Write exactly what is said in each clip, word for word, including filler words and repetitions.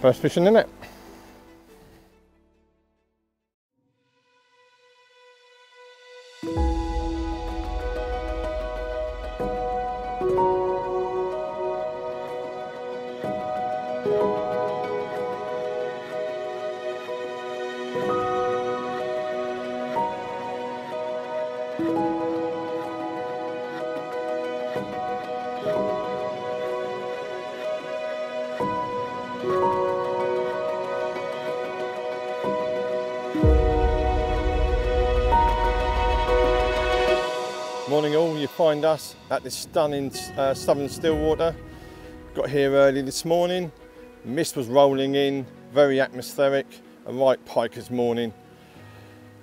First fish in the net. Morning all, you find us at this stunning uh, southern Stillwater. Got here early this morning, mist was rolling in, very atmospheric, a right piker's morning.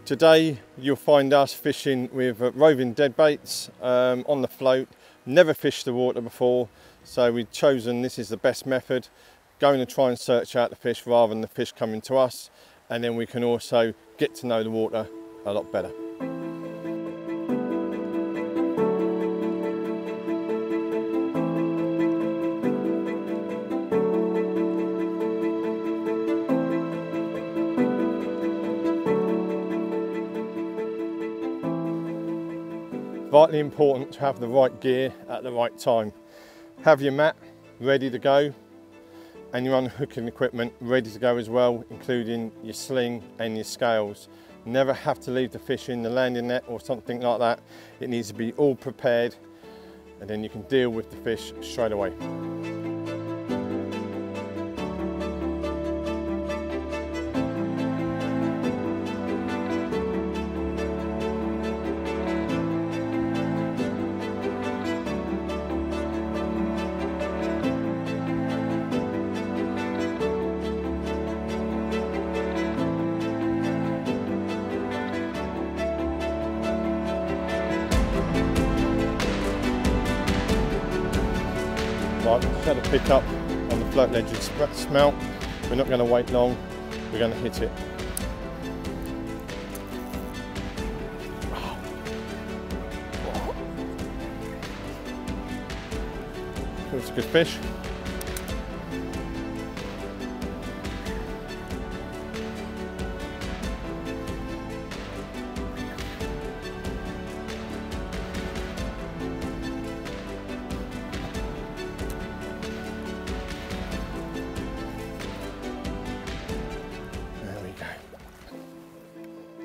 Today you'll find us fishing with uh, roving dead baits um, on the float. Never fished the water before, so we've chosen this is the best method, going to try and search out the fish rather than the fish coming to us, and then we can also get to know the water a lot better. Vitally important to have the right gear at the right time. Have your mat ready to go and your unhooking equipment ready to go as well, including your sling and your scales. Never have to leave the fish in the landing net or something like that. It needs to be all prepared and then you can deal with the fish straight away. Right, we've had a pick up on the float ledge and smelt. We're not going to wait long, we're going to hit it. It's a good fish.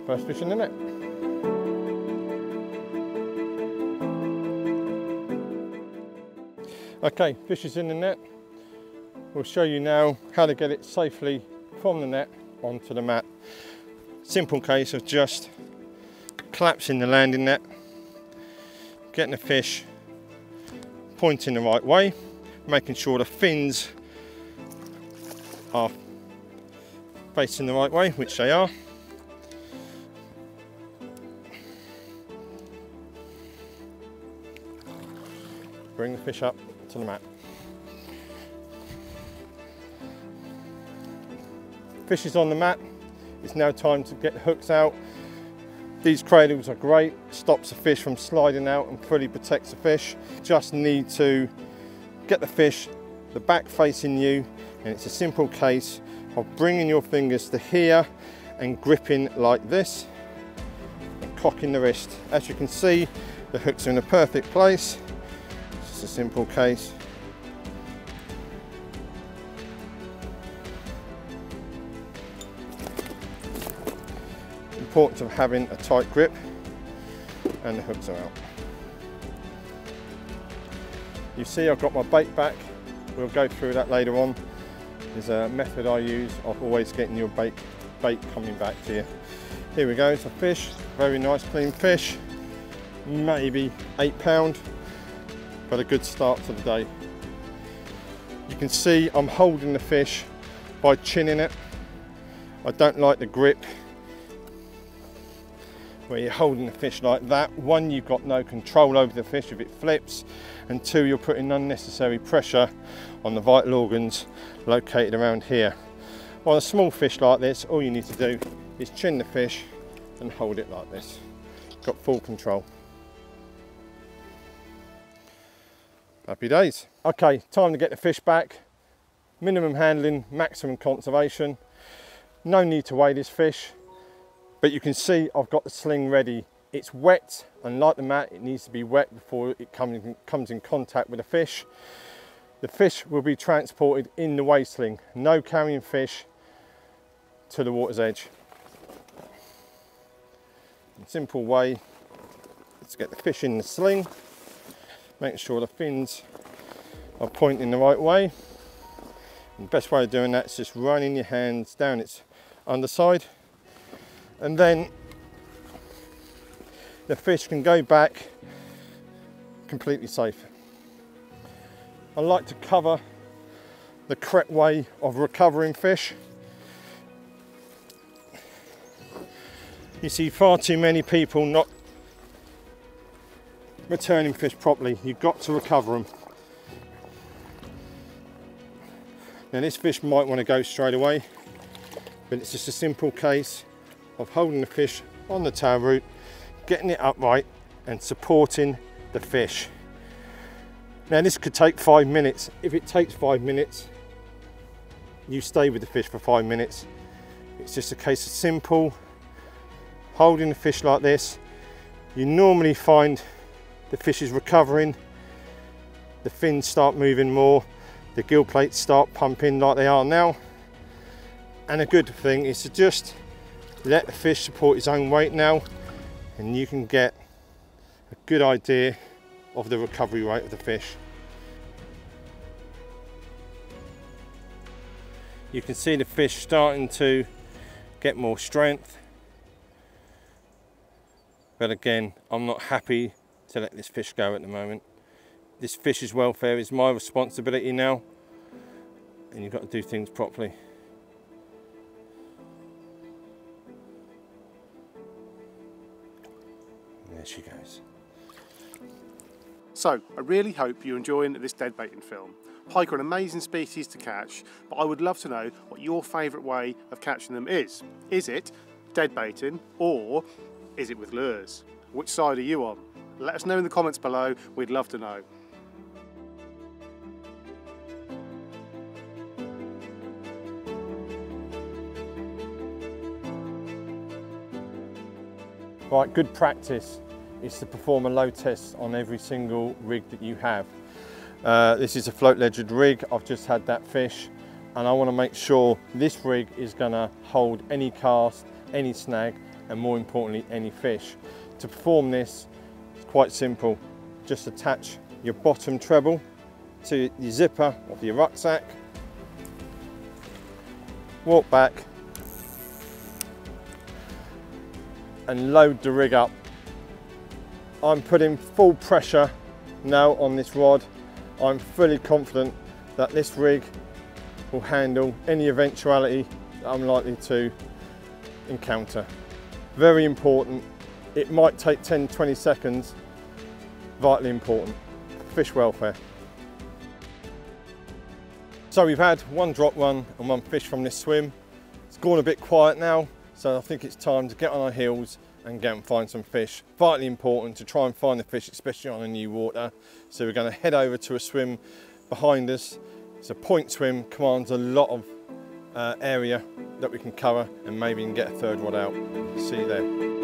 First fish in the net. Okay, fish is in the net. We'll show you now how to get it safely from the net onto the mat. Simple case of just collapsing the landing net, getting the fish pointing the right way, making sure the fins are facing the right way, which they are. Bring the fish up to the mat. Fish is on the mat. It's now time to get the hooks out. These cradles are great. Stops the fish from sliding out and fully protects the fish. Just need to get the fish, the back facing you, and it's a simple case of bringing your fingers to here and gripping like this and cocking the wrist. As you can see, the hooks are in a perfect place. A simple case. Importance of having a tight grip, and the hooks are out. You see I've got my bait back, we'll go through that later on. There's a method I use of always getting your bait, bait coming back to you. Here we go, it's a fish, very nice clean fish, maybe eight pound. But a good start to the day. You can see I'm holding the fish by chinning it. I don't like the grip where you're holding the fish like that. One, you've got no control over the fish if it flips, and two, you're putting unnecessary pressure on the vital organs located around here. On a small fish like this, all you need to do is chin the fish and hold it like this. Got full control. Happy days. Okay, time to get the fish back. minimum handling, maximum conservation. No need to weigh this fish, but you can see I've got the sling ready. It's wet, and like the mat, it needs to be wet before it comes in, comes in contact with the fish. The fish will be transported in the weigh sling. No carrying fish to the water's edge. In simple way, let's get the fish in the sling. Make sure the fins are pointing the right way. And the best way of doing that is just running your hands down its underside, and then the fish can go back completely safe. I like to cover the correct way of recovering fish. You see far too many people not returning fish properly. You've got to recover them. Now this fish might want to go straight away, but it's just a simple case of holding the fish on the tail root, getting it upright and supporting the fish. Now this could take five minutes. If it takes five minutes, you stay with the fish for five minutes. It's just a case of simple, holding the fish like this. You normally find the fish is recovering, the fins start moving more, the gill plates start pumping like they are now. And a good thing is to just let the fish support his own weight now, and you can get a good idea of the recovery rate of the fish. You can see the fish starting to get more strength, but again, I'm not happy to let this fish go at the moment. This fish's welfare is my responsibility now, and you've got to do things properly. There she goes. So, I really hope you're enjoying this dead baiting film. Pike are an amazing species to catch, but I would love to know what your favourite way of catching them is. Is it dead baiting, or is it with lures? Which side are you on? Let us know in the comments below, we'd love to know. Right, good practice is to perform a load test on every single rig that you have. Uh, this is a float legged rig, I've just had that fish, and I want to make sure this rig is going to hold any cast, any snag, and more importantly, any fish. To perform this, it's quite simple. Just attach your bottom treble to your zipper of your rucksack, walk back, and load the rig up. I'm putting full pressure now on this rod. I'm fully confident that this rig will handle any eventuality that I'm likely to encounter. Very important. It might take ten, twenty seconds. Vitally important. Fish welfare. So we've had one drop run and one fish from this swim. It's gone a bit quiet now, so I think it's time to get on our heels and go and find some fish. Vitally important to try and find the fish, especially on a new water. So we're going to head over to a swim behind us. It's a point swim, commands a lot of uh, area that we can cover, and maybe can get a third rod out. See you there.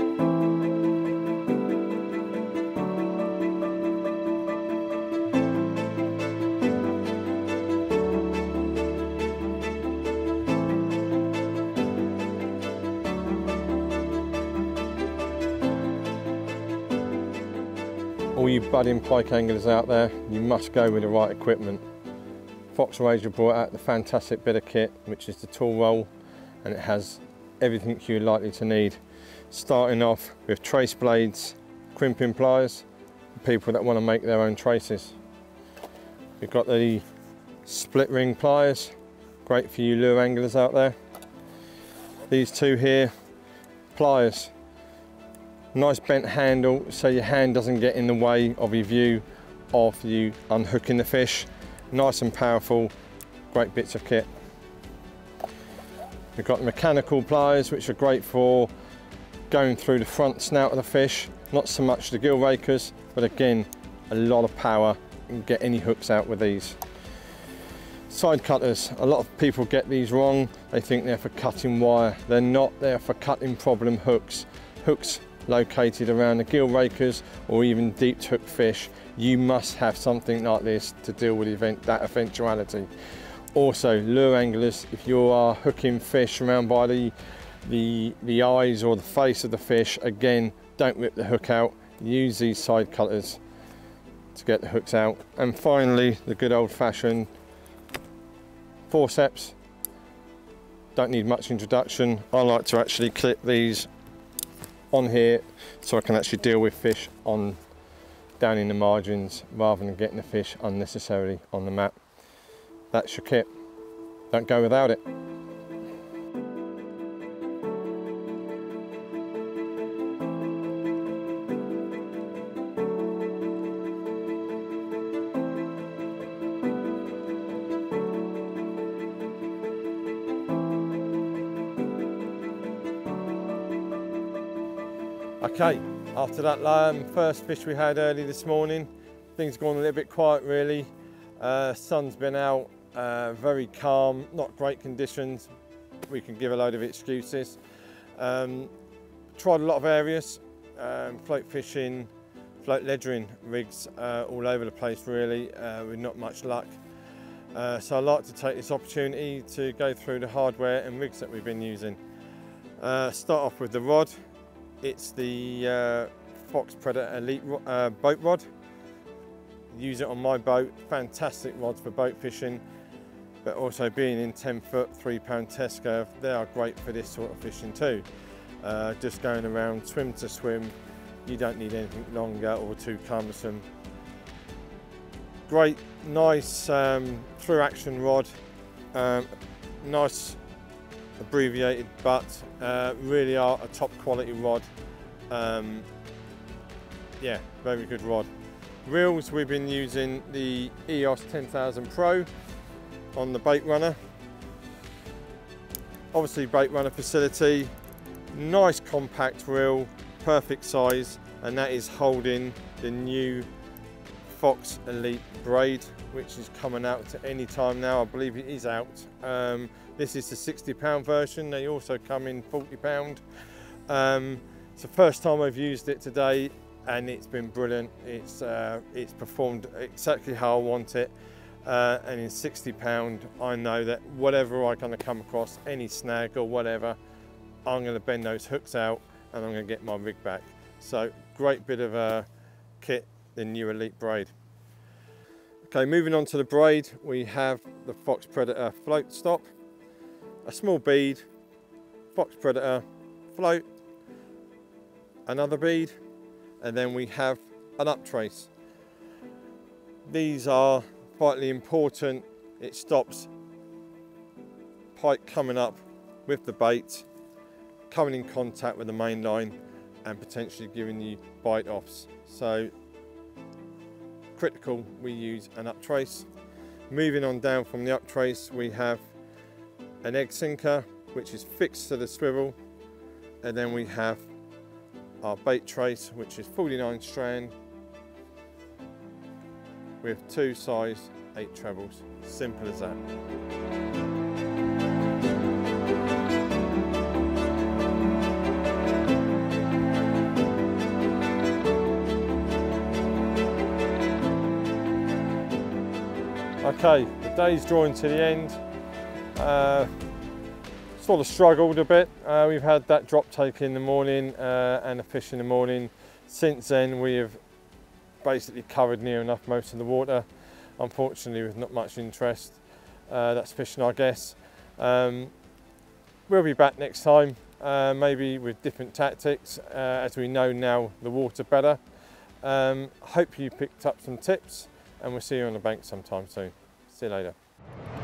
All you budding pike anglers out there, you must go with the right equipment. Fox Razor brought out the fantastic bit of kit, which is the tool roll, and it has everything you're likely to need. Starting off with trace blades, crimping pliers, for people that want to make their own traces. We've got the split ring pliers, great for you lure anglers out there. These two here, pliers. Nice bent handle so your hand doesn't get in the way of your view of you unhooking the fish. Nice and powerful, great bits of kit. We've got mechanical pliers, which are great for going through the front snout of the fish, not so much the gill rakers, but again, a lot of power. You can get any hooks out with these. Side cutters, a lot of people get these wrong. They think they're for cutting wire. They're not, they're for cutting problem hooks. Hooks located around the gill rakers or even deep hook fish. You must have something like this to deal with event, that eventuality. Also, lure anglers, if you are hooking fish around by the, the, the eyes or the face of the fish, again, don't rip the hook out. Use these side cutters to get the hooks out. And finally, the good old-fashioned forceps. Don't need much introduction. I like to actually clip these on here so I can actually deal with fish on down in the margins rather than getting the fish unnecessarily on the mat. That's your kit. Don't go without it. Okay, after that um, first fish we had early this morning, things gone a little bit quiet really. Uh, sun's been out, uh, very calm, not great conditions. We can give a load of excuses. Um, tried a lot of areas, um, float fishing, float leddering rigs uh, all over the place really, uh, with not much luck. Uh, so I'd like to take this opportunity to go through the hardware and rigs that we've been using. Uh, start off with the rod. It's the uh, Fox Predator Elite uh, boat rod. Use it on my boat. Fantastic rods for boat fishing, but also being in ten foot, three pound test curve, they are great for this sort of fishing too. Uh, just going around swim to swim, you don't need anything longer or too cumbersome. Great, nice um, through action rod, um, nice abbreviated, but uh, really are a top quality rod. Um, yeah, very good rod. Reels, we've been using the E O S ten thousand Pro on the Bait Runner. Obviously Bait Runner facility, nice compact reel, perfect size, and that is holding the new Fox Elite Braid, which is coming out at any time now. I believe it is out. Um, this is the sixty pound version. They also come in forty pound. Um, it's the first time I've used it today and it's been brilliant. It's, uh, it's performed exactly how I want it. Uh, and in sixty pound, I know that whatever I kind of come across, any snag or whatever, I'm gonna bend those hooks out and I'm gonna get my rig back. So great bit of a kit, the new Elite Braid. Okay, moving on to the braid, we have the Fox Predator float stop, a small bead, Fox Predator float, another bead, and then we have an up trace. These are vitally important. It stops pike coming up with the bait, coming in contact with the main line and potentially giving you bite offs. So critical we use an up trace. Moving on down from the up trace, we have an egg sinker which is fixed to the swivel, and then we have our bait trace which is forty-nine strand with two size eight trebles. Simple as that. Okay, the day's drawing to the end. Uh, sort of struggled a bit. Uh, we've had that drop take in the morning uh, and a fish in the morning. Since then, we have basically covered near enough most of the water. Unfortunately, with not much interest. Uh, that's fishing, I guess. Um, we'll be back next time, uh, maybe with different tactics, uh, as we know now the water better. Um, hope you picked up some tips. And we'll see you on the bank sometime soon. See you later.